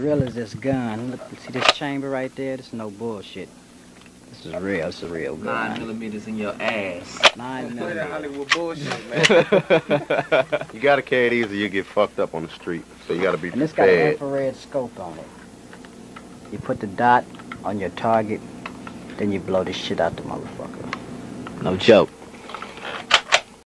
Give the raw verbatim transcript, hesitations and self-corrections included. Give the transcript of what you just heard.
real as this gun. Look, see this chamber right there? This is no bullshit. This is real. This is real good. Nine millimeters in your ass. Nine millimeters. That Hollywood bullshit, man. You gotta carry these or you get fucked up on the street. So you gotta be and prepared. This got an infrared scope on it. You put the dot on your target, then you blow this shit out the motherfucker. No joke.